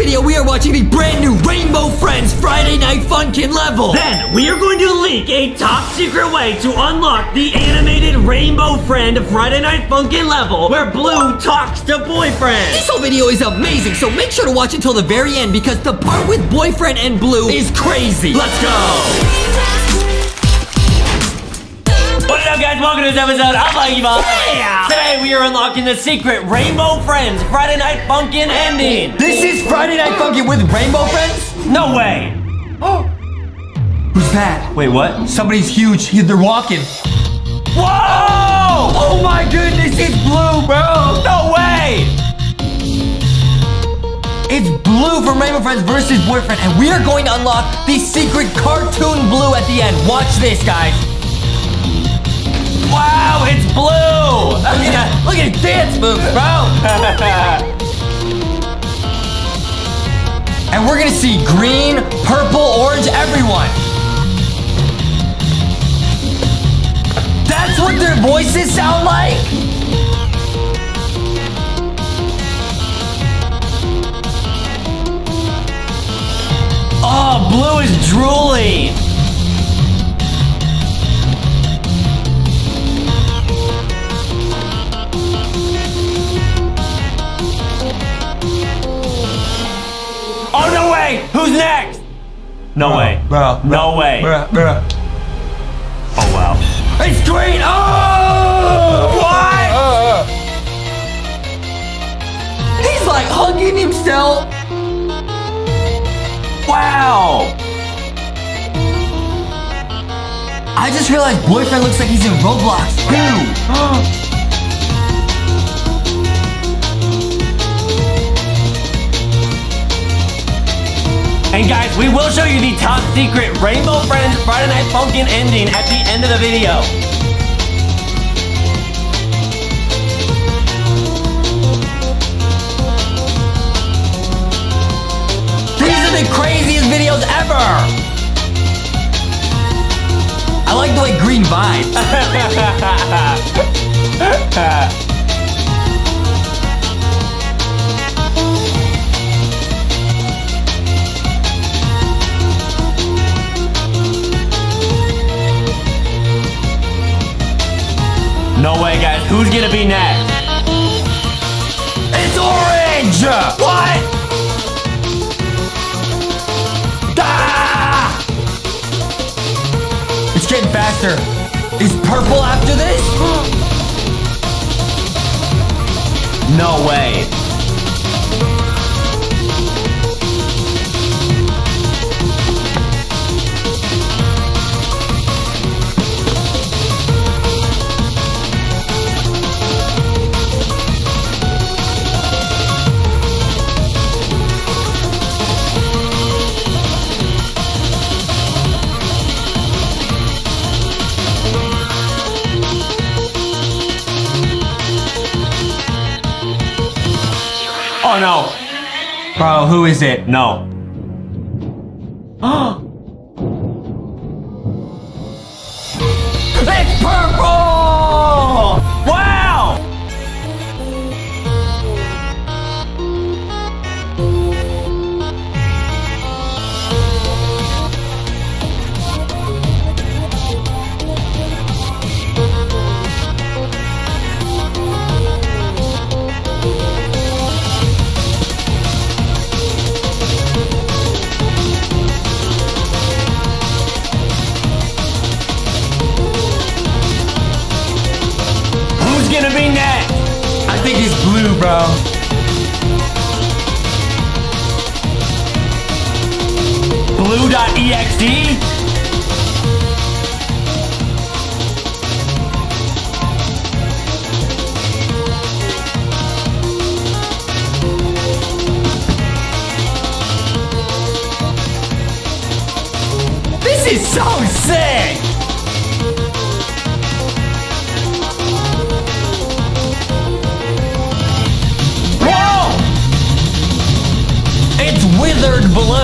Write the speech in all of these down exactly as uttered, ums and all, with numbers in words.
video, we are watching the brand new Rainbow Friends Friday Night Funkin' level. Then, we are going to leak a top secret way to unlock the animated Rainbow Friend Friday Night Funkin' level, where Blue talks to Boyfriend. This whole video is amazing, so make sure to watch until the very end, because the part with Boyfriend and Blue is crazy. Let's go! What up, guys? Welcome to this episode of LankyBox. Yeah. Today we are unlocking the secret Rainbow Friends Friday Night Funkin' ending. This is Friday Night Funkin' with Rainbow Friends? No way. Oh. Who's that? Wait, what? Somebody's huge. They're walking. Whoa! Oh my goodness, it's Blue, bro. No way. It's Blue from Rainbow Friends versus Boyfriend, and we are going to unlock the secret cartoon Blue at the end. Watch this, guys. Wow, it's Blue! Look at his dance moves, bro! And we're gonna see green, purple, orange, everyone. That's what their voices sound like? Oh, Blue is drooling! Who's next? No bro, way. Bro, bro, no way. Bro, bro. Oh, wow. It's green! Oh! What? Uh, uh, uh. He's like hugging himself. Wow. I just realized Boyfriend looks like he's in Roblox, too. And guys, we will show you the top secret Rainbow Friends Friday Night Funkin' ending at the end of the video. These are the craziest videos ever! I like the way green vibes. No way, guys. Who's gonna be next? It's orange! What? Ah! It's getting faster. Is purple after this? No way. Oh no. Bro, who is it? No. It's purple! Wow! Bro. Blue.exe? This is so sick! Withered Blue.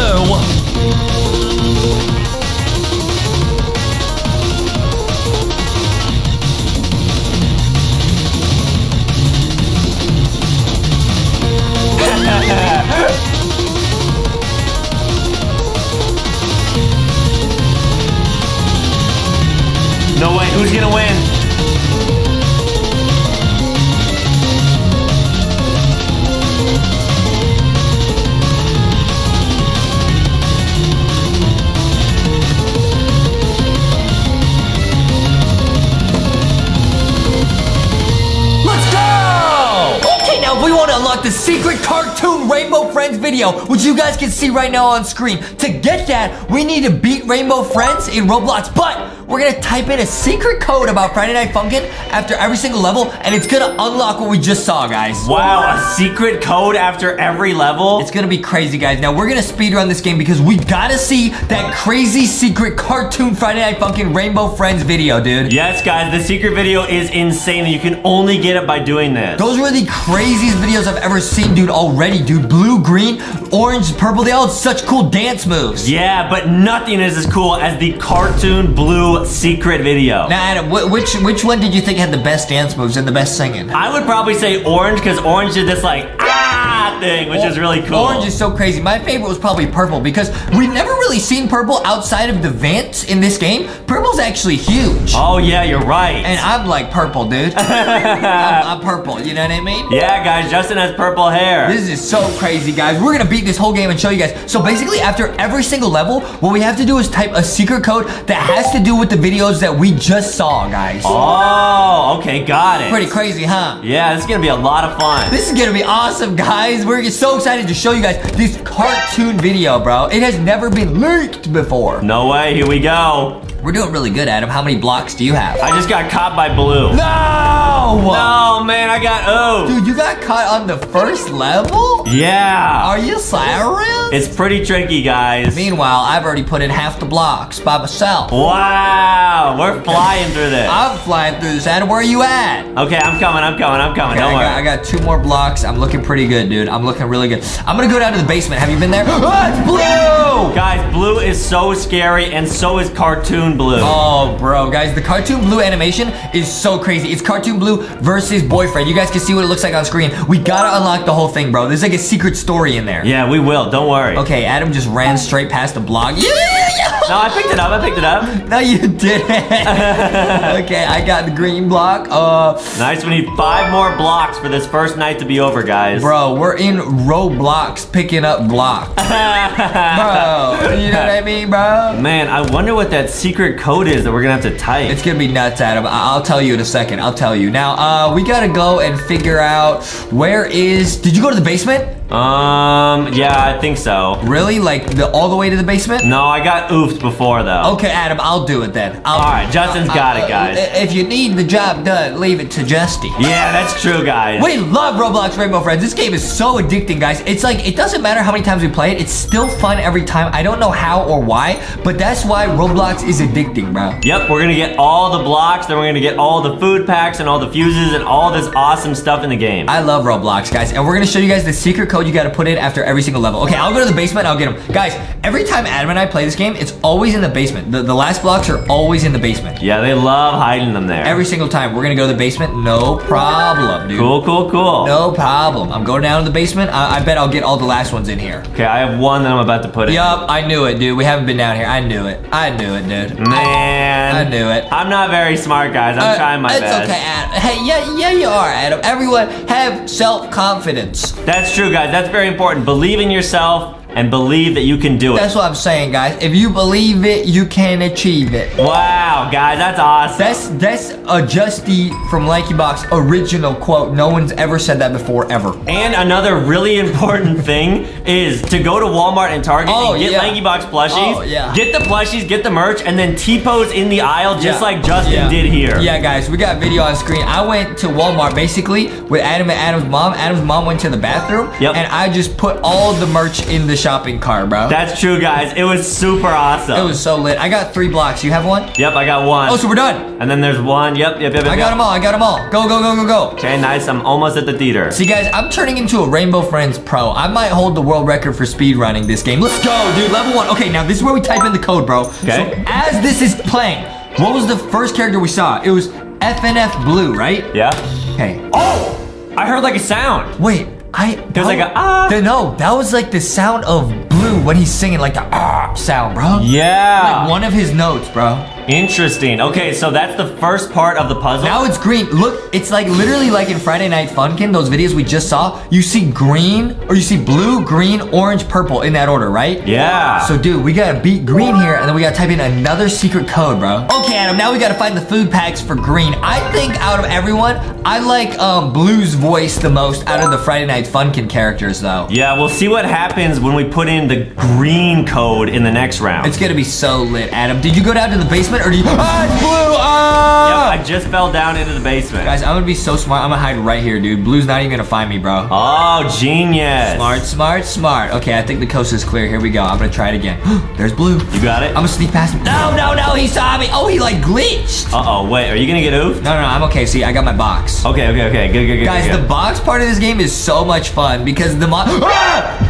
the secret cartoon Rainbow Friends video, which you guys can see right now on screen. To get that, we need to beat Rainbow Friends in Roblox, but we're gonna type in a secret code about Friday Night Funkin' after every single level, and it's gonna unlock what we just saw, guys. Wow, a secret code after every level? It's gonna be crazy, guys. Now, we're gonna speedrun this game because we gotta see that crazy secret cartoon Friday Night Funkin' Rainbow Friends video, dude. Yes, guys, the secret video is insane, and you can only get it by doing this. Those were the craziest videos I've ever seen, dude, already, dude. Blue, green, orange, purple, they all had such cool dance moves. Yeah, but nothing is as cool as the cartoon blue secret video. Now, Adam, wh which, which one did you think had the best dance moves and the best singing? I would probably say orange, because orange did this, like, ah thing, which or is really cool. Orange is so crazy. My favorite was probably purple, because we've never really seen purple outside of the vents in this game. Purple's actually huge. Oh, yeah, you're right. And I'm like purple, dude. I'm, I'm purple, you know what I mean? Yeah, guys, Justin has purple hair. This is so crazy, guys. We're gonna beat this whole game and show you guys. So basically, after every single level, what we have to do is type a secret code that has to do with the videos that we just saw, guys. Oh, okay, got it. Pretty crazy, huh? Yeah, this is gonna be a lot of fun. This is gonna be awesome, guys. We're so excited to show you guys this cartoon video, bro. It has never been leaked before. No way, here we go. We're doing really good, Adam. How many blocks do you have? I just got caught by blue. No! No, man, I got oh. Dude, you got caught on the first level? Yeah. Are you serious? It's pretty tricky, guys. Meanwhile, I've already put in half the blocks by myself. Wow, we're flying through this. I'm flying through this, Adam. Where are you at? Okay, I'm coming, I'm coming, I'm coming. Okay, Don't I got, worry. I got two more blocks. I'm looking pretty good, dude. I'm looking really good. I'm gonna go down to the basement. Have you been there? Oh, it's blue! Guys, blue is so scary, and so is cartoon blue. Oh, bro, guys, the cartoon blue animation is so crazy. It's cartoon blue versus boyfriend. You guys can see what it looks like on screen. We gotta unlock the whole thing, bro. There's like a secret story in there. Yeah, we will. Don't worry. Okay, Adam just ran straight past the block. Yeah, yeah, yeah. No, I picked it up. I picked it up. No, you didn't. Okay, I got the green block. Uh, nice. We need five more blocks for this first night to be over, guys. Bro, we're in Roblox picking up blocks. Bro, you know what I mean, bro? Man, I wonder what that secret secret code is that we're gonna have to type. It's gonna be nuts, Adam. I'll tell you in a second. I'll tell you. Now, uh, we gotta go and figure out where is... Did you go to the basement? Um, yeah, I think so. Really? Like, the, all the way to the basement? No, I got oofed before, though. Okay, Adam, I'll do it then. I'll, all right, Justin's uh, got uh, it, guys. If you need the job done, leave it to Justy. Yeah, that's true, guys. We love Roblox Rainbow Friends. This game is so addicting, guys. It's like, it doesn't matter how many times we play it. It's still fun every time. I don't know how or why, but that's why Roblox is addicting, bro. Yep, we're gonna get all the blocks, then we're gonna get all the food packs and all the fuses and all this awesome stuff in the game. I love Roblox, guys, and we're gonna show you guys the secret code you gotta put in after every single level. Okay, I'll go to the basement, I'll get them. Guys, every time Adam and I play this game, it's always in the basement. The, the last blocks are always in the basement. Yeah, they love hiding them there. Every single time. We're gonna go to the basement, no problem, dude. Cool, cool, cool. No problem. I'm going down to the basement. I, I bet I'll get all the last ones in here. Okay, I have one that I'm about to put in. Yup, I knew it, dude. We haven't been down here. I knew it. I knew it, dude. Man. I, I knew it. I'm not very smart, guys. I'm uh, trying my it's best. It's okay, Adam. Hey, yeah, yeah, you are, Adam. Everyone have self-confidence. That's true, guys. That's very important. Believe in yourself and believe that you can do it. That's what I'm saying, guys. If you believe it, you can achieve it. Wow, guys, that's awesome. That's that's a Justy from LankyBox original quote. No one's ever said that before, ever. And another really important thing is to go to Walmart and Target oh, and get yeah. LankyBox plushies. Oh, yeah. Get the plushies, get the merch, and then T-pose in the aisle just yeah. like Justin yeah. did here. Yeah, guys, we got video on screen. I went to Walmart basically with Adam and Adam's mom. Adam's mom went to the bathroom, yep. and I just put all the merch in the shopping cart, bro. That's true, guys. It was super awesome. It was so lit. I got three blocks. You have one? Yep, I got one. Oh, so we're done. And then there's one. Yep, yep, yep, yep. I got them all. I got them all. Go, go, go, go, go. Okay, nice. I'm almost at the theater. See, guys, I'm turning into a Rainbow Friends pro. I might hold the world record for speed running this game. Let's go, dude. Level one. Okay, now this is where we type in the code, bro. Okay. So as this is playing, what was the first character we saw? It was F N F Blue, right? Yeah. Okay. Oh! I heard like a sound. Wait. I, There's no, like a ah. No, that was like the sound of Blue when he's singing, like the ah, pop sound, bro. Yeah. Like one of his notes, bro. Interesting. Okay, so that's the first part of the puzzle. Now it's green. Look, it's like literally like in Friday Night Funkin', those videos we just saw, you see green, or you see blue, green, orange, purple in that order, right? Yeah. So dude, we gotta beat green here, and then we gotta type in another secret code, bro. Okay, Adam, now we gotta find the food packs for green. I think out of everyone, I like um, Blue's voice the most out of the Friday Night Funkin' characters, though. Yeah, we'll see what happens when we put in the green code in the next round. It's gonna be so lit, Adam. Did you go down to the basement? Or do you- Ah, it's Blue! Ah! Yep, I just fell down into the basement. Guys, I'm gonna be so smart. I'm gonna hide right here, dude. Blue's not even gonna find me, bro. Oh, genius. Smart, smart, smart. Okay, I think the coast is clear. Here we go. I'm gonna try it again. There's Blue. You got it? I'm gonna sneak past him. No, no, no, he saw me. Oh, he like glitched. Uh-oh, wait, are you gonna get oofed? No, no, no, I'm okay. See, I got my box. Okay, okay, okay. Good, good, good. Guys, good. The box part of this game is so much fun because the mo- Ah!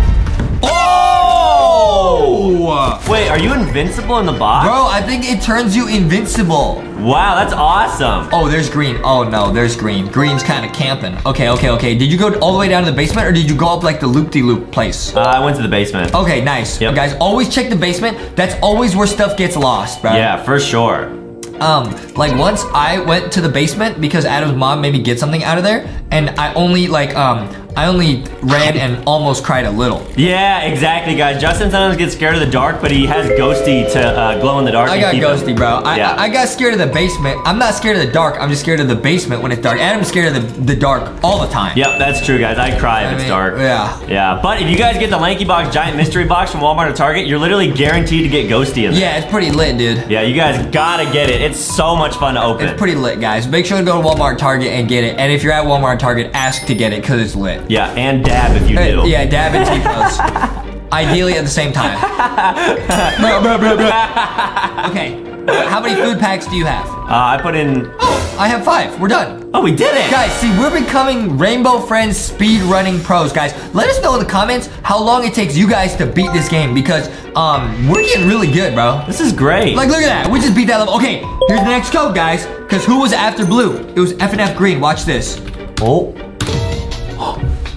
Wait, are you invincible in the box? Bro, I think it turns you invincible. Wow, that's awesome. Oh, there's green. Oh, no, there's green. Green's kind of camping. Okay, okay, okay. Did you go all the way down to the basement, or did you go up, like, the loop-de-loop place? Uh, I went to the basement. Okay, nice. Yep. Guys, always check the basement. That's always where stuff gets lost, bro. Yeah, for sure. Um, like, once I went to the basement because Adam's mom made me get something out of there, and I only, like, um... I only ran and almost cried a little. Yeah, exactly, guys. Justin sometimes gets scared of the dark, but he has Ghosty to uh, glow in the dark. I got Ghosty, him. bro. I, yeah. I, I got scared of the basement. I'm not scared of the dark. I'm just scared of the basement when it's dark. Adam's scared of the, the dark all the time. Yep, that's true, guys. I cry if I it's mean, dark. Yeah. Yeah, but if you guys get the LankyBox Giant Mystery Box from Walmart or Target, you're literally guaranteed to get Ghosty in there. Yeah, it's pretty lit, dude. Yeah, you guys gotta get it. It's so much fun to open. It's pretty lit, guys. Make sure to go to Walmart, Target, and get it. And if you're at Walmart, Target, ask to get it because it's lit. Yeah, and dab if you uh, do. Yeah, dab and keep those. Ideally at the same time. Okay, how many food packs do you have? Uh, I put in... Oh, I have five. We're done. Oh, we did it. Guys, see, we're becoming Rainbow Friends speedrunning pros. Guys, let us know in the comments how long it takes you guys to beat this game because um, we're getting really good, bro. This is great. Like, look at that. We just beat that level. Okay, here's the next code, guys, because who was after Blue? It was F N F Green. Watch this. Oh.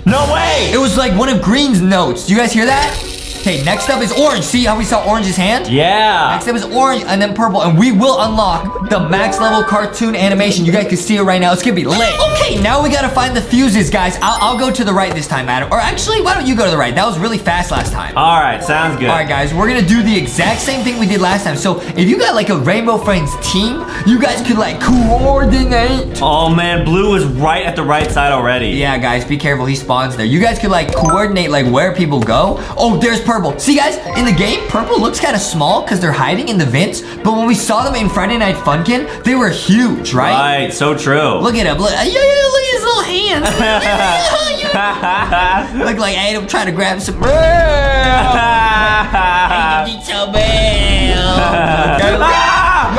No way! It was like one of Green's notes. Do you guys hear that? Okay, next up is orange. See how we saw Orange's hand? Yeah. Next up is orange and then purple. And we will unlock the max level cartoon animation. You guys can see it right now. It's gonna be lit. Okay, now we gotta find the fuses, guys. I'll, I'll go to the right this time, Adam. Or actually, why don't you go to the right? That was really fast last time. All right, sounds good. All right, guys, we're gonna do the exact same thing we did last time. So if you got like a Rainbow Friends team, you guys could like coordinate. Oh man, Blue was right at the right side already. Yeah, guys, be careful. He spawns there. You guys could like coordinate like where people go. Oh, there's purple. See, guys, in the game, purple looks kind of small because they're hiding in the vents, but when we saw them in Friday Night Funkin', they were huge, right? Right, so true. Look at him. Look, yeah, yeah, look at his little hands. Yeah, yeah, yeah. Look like Adam trying to grab some.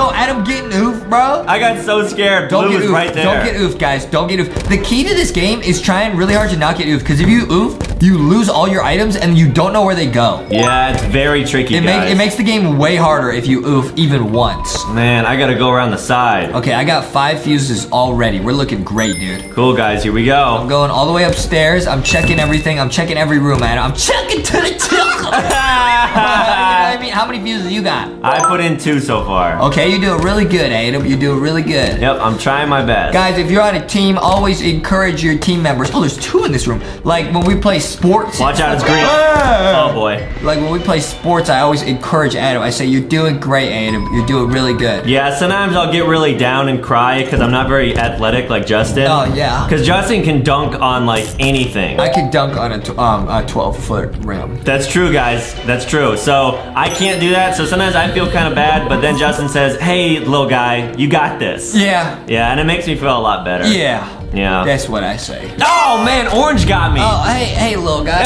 Yo, Adam getting oofed, bro. I got so scared. Don't Blue get oofed. Right there. Don't get oofed, guys. Don't get oofed. The key to this game is trying really hard to not get oofed because if you oof, you lose all your items and you don't know where they go. Yeah, it's very tricky, it guys. Make, it makes the game way harder if you oof even once. Man, I gotta go around the side. Okay, I got five fuses already. We're looking great, dude. Cool, guys, here we go. I'm going all the way upstairs. I'm checking everything. I'm checking every room, Adam. I'm checking to the till. I mean, how many fuses you got? I put in two so far. Okay, you're doing really good, Adam. You're doing really good. Yep, I'm trying my best. Guys, if you're on a team, always encourage your team members. Oh, there's two in this room. Like, when we play sports. Watch out, it's green. Oh boy. Like when we play sports, I always encourage Adam. I say, you're doing great, Adam. You're doing really good. Yeah, sometimes I'll get really down and cry because I'm not very athletic like Justin. Oh, yeah. Because Justin can dunk on like anything. I can dunk on a, um, a twelve foot rim. That's true, guys. That's true. So I can't do that. So sometimes I feel kind of bad, but then Justin says, hey, little guy, you got this. Yeah. Yeah, and it makes me feel a lot better. Yeah. Yeah. That's what I say. Oh, man, Orange got me. Oh, hey, hey, little guy.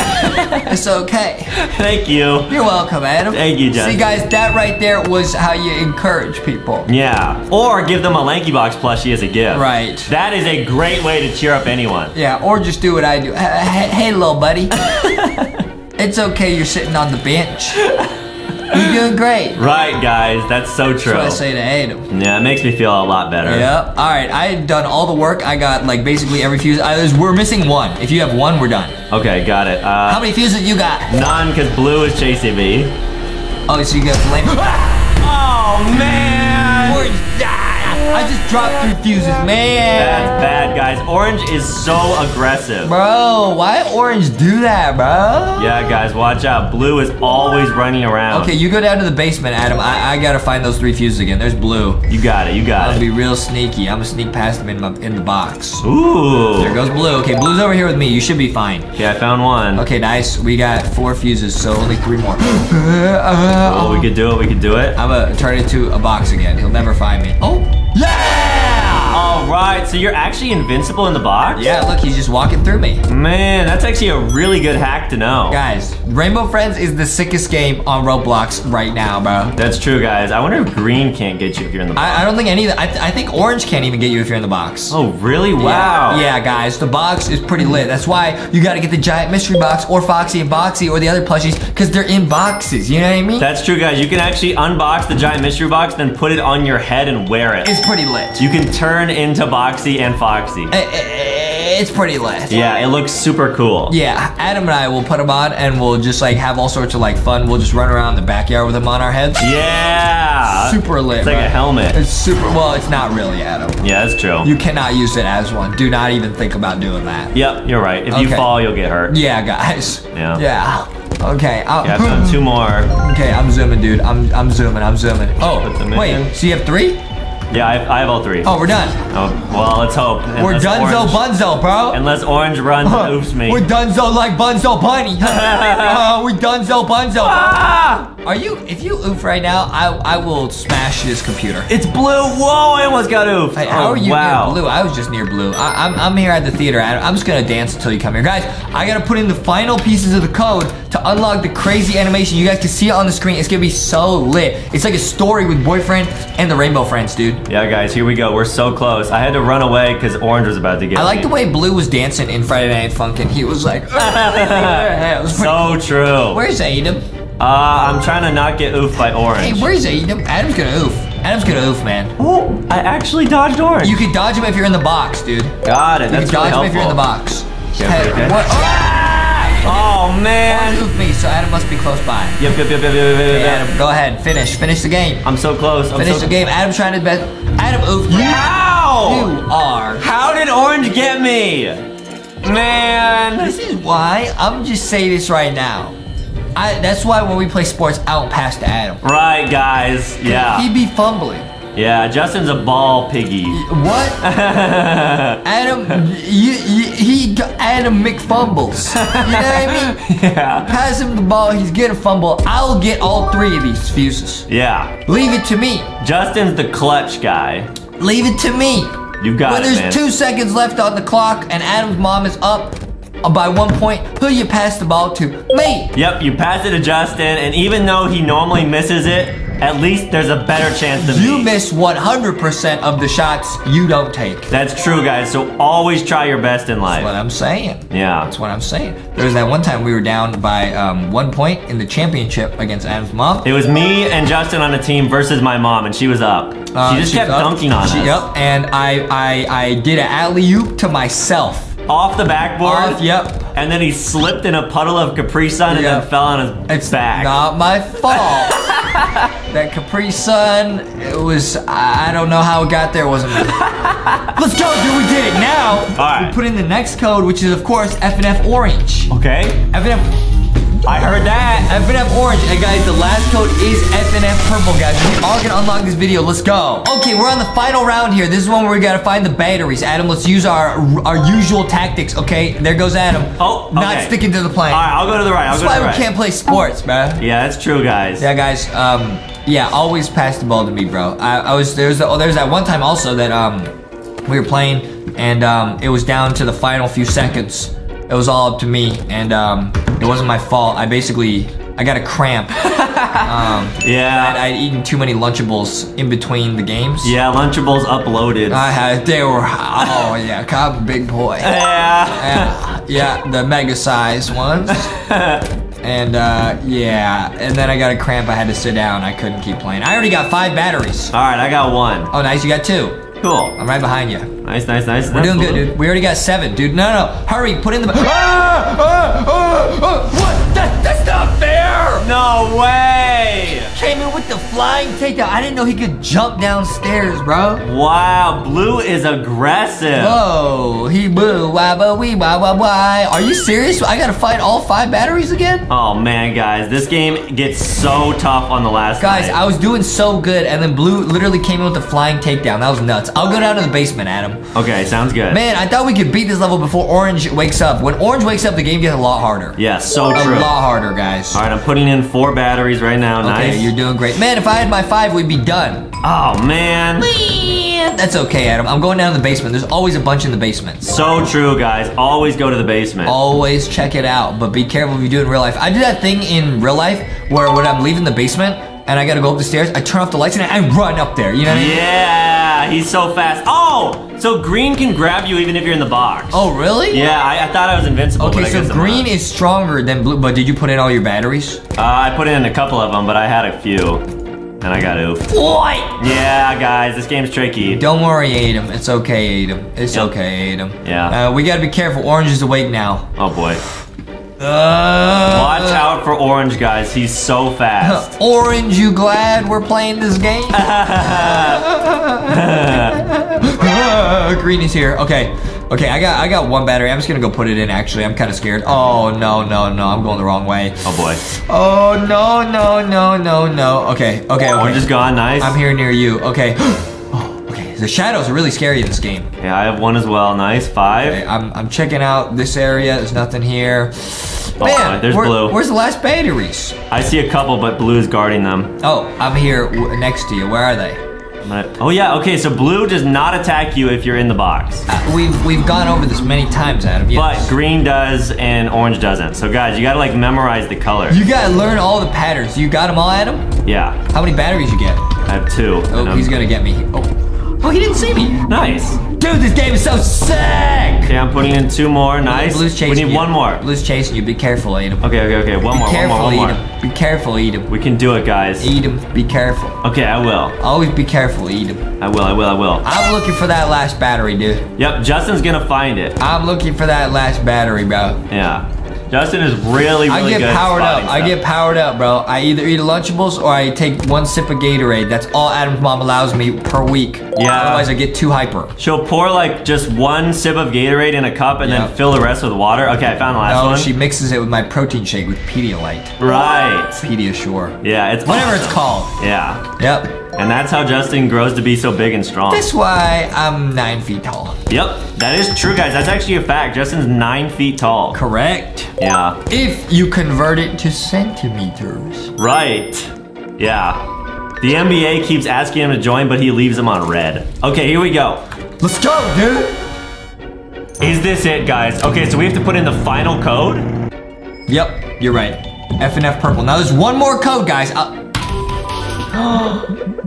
It's okay. Thank you. You're welcome, Adam. Thank you, Justin. See, guys, that right there was how you encourage people. Yeah. Or give them a LankyBox plushie as a gift. Right. That is a great way to cheer up anyone. Yeah, or just do what I do. Hey, hey little buddy. It's okay you're sitting on the bench. You're doing great. Right, guys. That's so true. That's what I say to Adam. Yeah, it makes me feel a lot better. Yep. All right. I've done all the work. I got, like, basically every fuse. I, we're missing one. If you have one, we're done. Okay, got it. Uh, How many fuses you got? None, because Blue is chasing me. Oh, so you got the lamp. Oh, man. Where's that? I just dropped three fuses, man. That's bad, guys. Orange is so aggressive. Bro, why orange do that, bro? Yeah, guys, watch out. Blue is always running around. Okay, you go down to the basement, Adam. I, I got to find those three fuses again. There's blue. You got it. You got I'll it. I'll be real sneaky. I'm going to sneak past them in, my, in the box. Ooh. There goes blue. Okay, blue's over here with me. You should be fine. Yeah, I found one. Okay, nice. We got four fuses, so only three more. Oh, we could do it. We could do it. I'm going to turn it into a box again. He'll never find me. Oh, yeah! All right, so you're actually invincible in the box? Yeah, look, he's just walking through me. Man, that's actually a really good hack to know. Guys, Rainbow Friends is the sickest game on Roblox right now, bro. That's true, guys. I wonder if green can't get you if you're in the box. I, I don't think any of the, I, th I think orange can't even get you if you're in the box. Oh, really? Wow. Yeah, yeah, guys, the box is pretty lit. That's why you gotta get the giant mystery box or Foxy and Boxy or the other plushies because they're in boxes, you know what I mean? That's true, guys. You can actually unbox the giant mystery box, then put it on your head and wear it. It's pretty lit. You can turn into Boxy and Foxy. It's pretty lit. Yeah, it looks super cool. Yeah, Adam and I will put them on and we'll just like have all sorts of like fun. We'll just run around the backyard with them on our heads. Yeah. Super lit. It's like right? a helmet. It's super, well, it's not really, Adam. Yeah, that's true. You cannot use it as one. Do not even think about doing that. Yep, you're right. If okay. you fall, you'll get hurt. Yeah, guys. Yeah. Yeah. Okay, I'll- Yeah, I've done two more. Okay, I'm zooming, dude. I'm, I'm zooming, I'm zooming. Oh, wait, so you have three? Yeah, I, I have all three. Oh, we're done. Oh, well, let's hope. We're dunzo bunzo, bro. Unless orange runs uh, and oops me. We're dunzo like bunzo bunny. uh, we're dunzo bunzo. Ah! Are you, if you oof right now, I I will smash this computer. It's blue. Whoa, I almost got oofed. Hey, how oh, are you wow. near blue? I was just near blue. I, I'm, I'm here at the theater. I, I'm just going to dance until you come here. Guys, I got to put in the final pieces of the code to unlock the crazy animation. You guys can see it on the screen. It's going to be so lit. It's like a story with Boyfriend and the Rainbow Friends, dude. Yeah, guys, here we go. We're so close. I had to run away because orange was about to get I like me. the way blue was dancing in Friday Night Funkin'. He was like... was so true. Where's Adam? Uh, I'm trying to not get oofed by orange. Hey, where's Adam? Adam's gonna oof. Adam's gonna oof, man. Oh, I actually dodged orange. You can dodge him if you're in the box, dude. Got it. You That's can dodge really him helpful. if you're in the box. Yeah, hey, okay. what? Oh, oh man. Orange oofed me, so Adam must be close by. Yep, yep, yep, yep, yep, yep, yep. Hey, Adam, go ahead. Finish. Finish the game. I'm so close. I'm Finish so the game. Adam's trying to best. Adam oofed me. How? You are. How did orange get me? Man. This is why I'm just saying this right now. I, that's why when we play sports, I don't pass to Adam. Right, guys. Yeah. He'd be fumbling. Yeah, Justin's a ball piggy. What? Adam, you, you, he Adam McFumbles. You know what I mean? Yeah. Pass him the ball, he's gonna fumble. I'll get all three of these fuses. Yeah. Leave it to me. Justin's the clutch guy. Leave it to me. You got when it, When there's man. two seconds left on the clock and Adam's mom is up, by one point, who you pass the ball to? Me! Yep, you pass it to Justin, and even though he normally misses it, at least there's a better chance than you me. You miss one hundred percent of the shots you don't take. That's true, guys, so always try your best in life. That's what I'm saying. Yeah. That's what I'm saying. There was that one time we were down by um, one point in the championship against Adam's mom. It was me and Justin on a team versus my mom, and she was up. Uh, she just kept up. dunking on she, us. Yep, and I, I, I did an alley-oop to myself. Off the backboard. Off, yep. And then he slipped in a puddle of Capri Sun and yep. then fell on his it's back. It's not my fault. That Capri Sun, it was, I don't know how it got there. It wasn't me. Let's go, dude. We did it now. All right. We put in the next code, which is, of course, F N F Orange. Okay. F N F... I heard that. F N F Orange. And guys, the last code is F N F Purple, guys. We all can unlock this video. Let's go. Okay, we're on the final round here. This is one where we gotta find the batteries. Adam, let's use our our usual tactics, okay? There goes Adam. Oh, okay. Not sticking to the plan. All right, I'll go to the right. I'll That's go why to the right. we can't play sports, man. Yeah, that's true, guys. Yeah, guys, um, yeah, always pass the ball to me, bro. I, I was, there's the, oh, there's that one time also that um, we were playing, and um, it was down to the final few seconds. It was all up to me, and um, it wasn't my fault. I basically, I got a cramp. um, yeah. I'd, I'd eaten too many Lunchables in between the games. Yeah, Lunchables uploaded. I had, they were, oh yeah, cop big boy. Yeah. And, yeah, the mega size ones. And uh, yeah, and then I got a cramp. I had to sit down. I couldn't keep playing. I already got five batteries. All right, I got one. Oh, nice, you got two. Cool. I'm right behind you. Nice, nice, nice. We're doing good, dude. We already got seven, dude. No, no, no. Hurry, put in the... Ah, ah, ah, ah. What? That, that's not fair! No way! flying takedown. I didn't know he could jump downstairs, bro. Wow, Blue is aggressive. Whoa, he blew. Why, but we, why, why, why? Are you serious? I gotta fight all five batteries again? Oh man, guys, this game gets so tough on the last Guys, night. I was doing so good, and then Blue literally came in with a flying takedown. That was nuts. I'll go down to the basement, Adam. Okay, sounds good. Man, I thought we could beat this level before Orange wakes up. When Orange wakes up, the game gets a lot harder. Yeah, so a true. A lot harder, guys. All right, I'm putting in four batteries right now. Okay, nice. You're doing great. Man, if I had my five, we'd be done. Oh, man. Whee! That's okay, Adam. I'm going down to the basement. There's always a bunch in the basement. So true, guys. Always go to the basement. Always check it out, but be careful if you do it in real life. I do that thing in real life where when I'm leaving the basement and I gotta go up the stairs, I turn off the lights and I run up there. You know what I mean? Yeah, he's so fast. Oh! So green can grab you even if you're in the box. Oh, really? Yeah, I, I thought I was invincible. Okay, but I so guess green is stronger than blue, but did you put in all your batteries? Uh, I put in a couple of them, but I had a few. And I got oofed. What? Yeah, guys, this game's tricky. Don't worry, Adam. It's okay, Adam. It's yep. okay, Adam. Yeah. Uh, we gotta be careful. Orange is awake now. Oh, boy. Uh, Watch out for Orange, guys. He's so fast. Orange, you glad we're playing this game? Green is here. Okay. Okay, I got I got one battery. I'm just gonna go put it in, actually. I'm kind of scared. Oh, no, no, no. I'm going the wrong way. Oh, boy. Oh, no, no, no, no, no. Okay, okay. Orange is gone. Nice. I'm here near you. Okay. The shadows are really scary in this game. Yeah, I have one as well. Nice. Five. Okay, I'm, I'm checking out this area. There's nothing here. Oh, man, there's where, blue. Where's the last batteries? I see a couple, but blue is guarding them. Oh, I'm here next to you. Where are they? Not, oh, yeah. Okay, so blue does not attack you if you're in the box. Uh, we've we've gone over this many times, Adam. Yes. But green does and orange doesn't. So, guys, you got to, like, memorize the color. You got to learn all the patterns. You got them all, Adam? Yeah. How many batteries you get? I have two. Oh, he's going to get me. Oh. Oh, he didn't see me. Nice. Dude, this game is so sick. Okay, I'm putting in two more. Nice. Blue's chasing you. We need one more. Blue's chasing you. Be careful, Adam. Okay, okay, okay. One more, one more, one more. Be careful, Adam. We can do it, guys. Adam, be careful. Okay, I will. Always be careful, Adam. I will, I will, I will. I'm looking for that last battery, dude. Yep, Justin's gonna find it. I'm looking for that last battery, bro. Yeah. Justin is really, really I get good powered at up. Stuff. I get powered up, bro. I either eat Lunchables or I take one sip of Gatorade. That's all Adam's mom allows me per week. Yeah. Otherwise, I get too hyper. She'll pour, like, just one sip of Gatorade in a cup and yep. then fill the rest with water. Okay, I found the last no, one. No, she mixes it with my protein shake with Pedialyte. Right. PediaSure. Yeah, it's whatever awesome. It's called. Yeah. Yep. And that's how Justin grows to be so big and strong. That's why I'm nine feet tall. Yep, that is true, guys. That's actually a fact. Justin's nine feet tall. Correct. Yeah. If you convert it to centimeters. Right. Yeah. The N B A keeps asking him to join, but he leaves him on red. Okay, here we go. Let's go, dude. Is this it, guys? Okay, so we have to put in the final code? Yep, you're right. F N F purple. Now, there's one more code, guys. I'll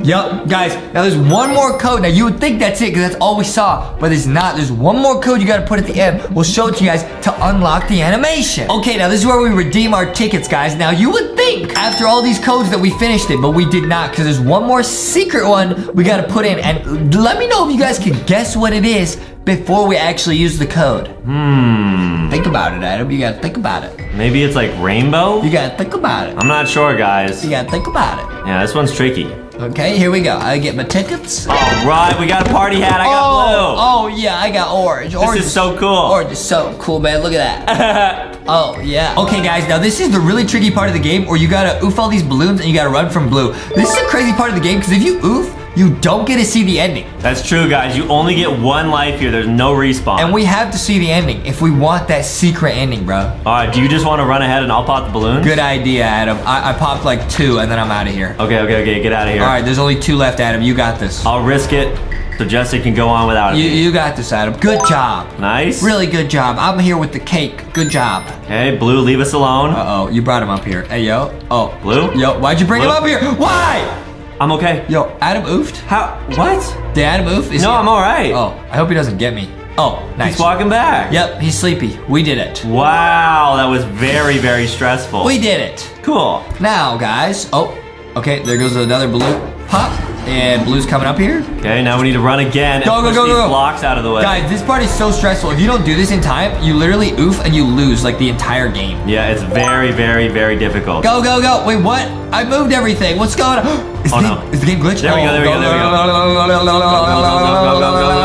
Yup, guys, now there's one more code. Now you would think that's it because that's all we saw, but it's not. There's one more code you gotta put at the end. We'll show it to you guys to unlock the animation. Okay, now this is where we redeem our tickets, guys. Now you would think after all these codes that we finished it, but we did not because there's one more secret one we gotta put in. And let me know if you guys can guess what it is before we actually use the code. Hmm. Think about it, Adam. You gotta think about it. Maybe it's like rainbow? You gotta think about it. I'm not sure, guys. You gotta think about it. Yeah, this one's tricky. Okay, here we go. I get my tickets. All right, we got a party hat. I got oh, blue. Oh, yeah, I got orange. This orange is so cool. Orange is so cool, man. Look at that. Oh, yeah. Okay, guys, now this is the really tricky part of the game where you gotta oof all these balloons and you gotta run from blue. This is the crazy part of the game because if you oof, you don't get to see the ending. That's true, guys. You only get one life here. There's no respawn. And we have to see the ending if we want that secret ending, bro. All right, do you just want to run ahead and I'll pop the balloons? Good idea, Adam. I, I popped like two and then I'm out of here. Okay, okay, okay. Get out of here. All right, there's only two left, Adam. You got this. I'll risk it so Jesse can go on without it. You, you got this, Adam. Good job. Nice. Really good job. I'm here with the cake. Good job. Hey, Blue, leave us alone. Uh-oh, you brought him up here. Hey, yo. Oh. Blue? Yo, why'd you bring Blue. him up here? Why? I'm okay. Yo, Adam oofed? How? What? Did Adam oof? Is no, he... I'm all right. Oh, I hope he doesn't get me. Oh, nice. He's walking back. Yep, he's sleepy. We did it. Wow, that was very, very stressful. We did it. Cool. Now, guys. Oh, okay, there goes another blue. Pop. And blue's coming up here. Okay, now we need to run again go, and go, push go, go, these go. blocks out of the way. Guys, this part is so stressful. If you don't do this in time, you literally oof and you lose like the entire game. Yeah, it's very, very, very difficult. Go, go, go. Wait, what? I moved everything. What's going on? Is, oh, the, no. is the game glitched? There we go, there we go, there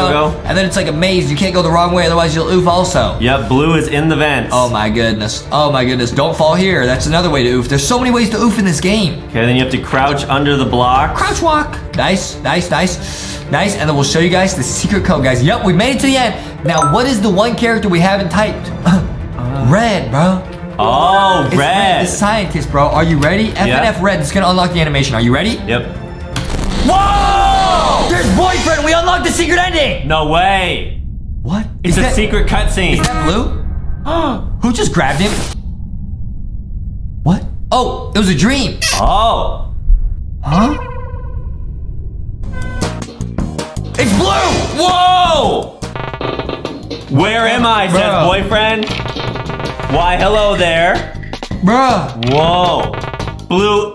we go. And then it's like a maze. You can't go the wrong way, otherwise you'll oof also. Yep, blue is in the vents. Oh my goodness. Oh my goodness. Don't fall here. That's another way to oof. There's so many ways to oof in this game. Okay, then you have to crouch under the block. Crouch walk. Nice, nice, nice. Nice, and then we'll show you guys the secret code, guys. Yep, we made it to the end. Now, what is the one character we haven't typed? uh, red, bro. Oh, it's red. red. The scientist, bro. Are you ready? F N F yeah. Red. It's gonna unlock the animation. Are you ready? Yep. Whoa! There's boyfriend. We unlocked the secret ending. No way. What? It's is a that, secret cutscene. Is that blue? Who just grabbed him? What? Oh, it was a dream. Oh. Huh? It's blue. Whoa! Where am I, bro? Says boyfriend. Why, hello there. Bruh. Whoa. Blue,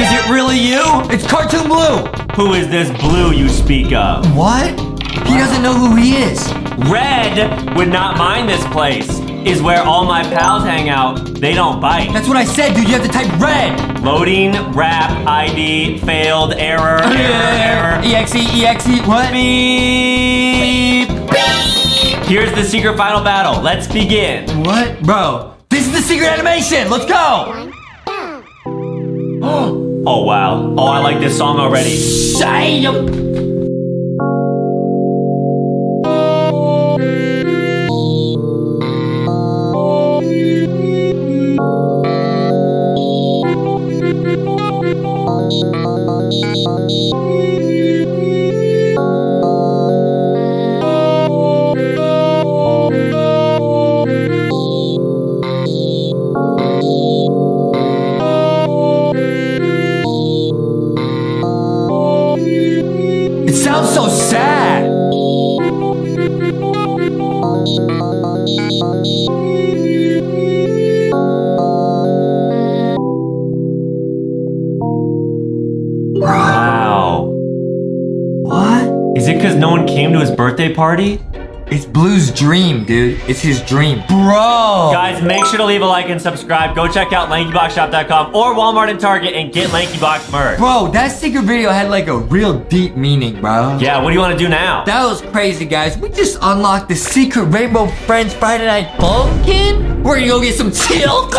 is it really you? It's cartoon blue. Who is this blue you speak of? What? He doesn't know who he is. Red would not mind this place. Is where all my pals hang out. They don't bite. That's what I said, dude. You have to type red. Loading, wrap, I D, failed, error, error, error. E X E, E X E, what? Beep. Beep. Here's the secret final battle. Let's begin. What? Bro, this is the secret animation. Let's go. Oh, wow. Oh, I like this song already. Shine up. Birthday party? It's Blue's dream, dude. It's his dream. Bro! Guys, make sure to leave a like and subscribe. Go check out Lanky Box Shop dot com or Walmart and Target and get LankyBox merch. Bro, that secret video had like a real deep meaning, bro. Yeah, what do you want to do now? That was crazy, guys. We just unlocked the secret Rainbow Friends Friday Night Funkin'. We're gonna go get some chill.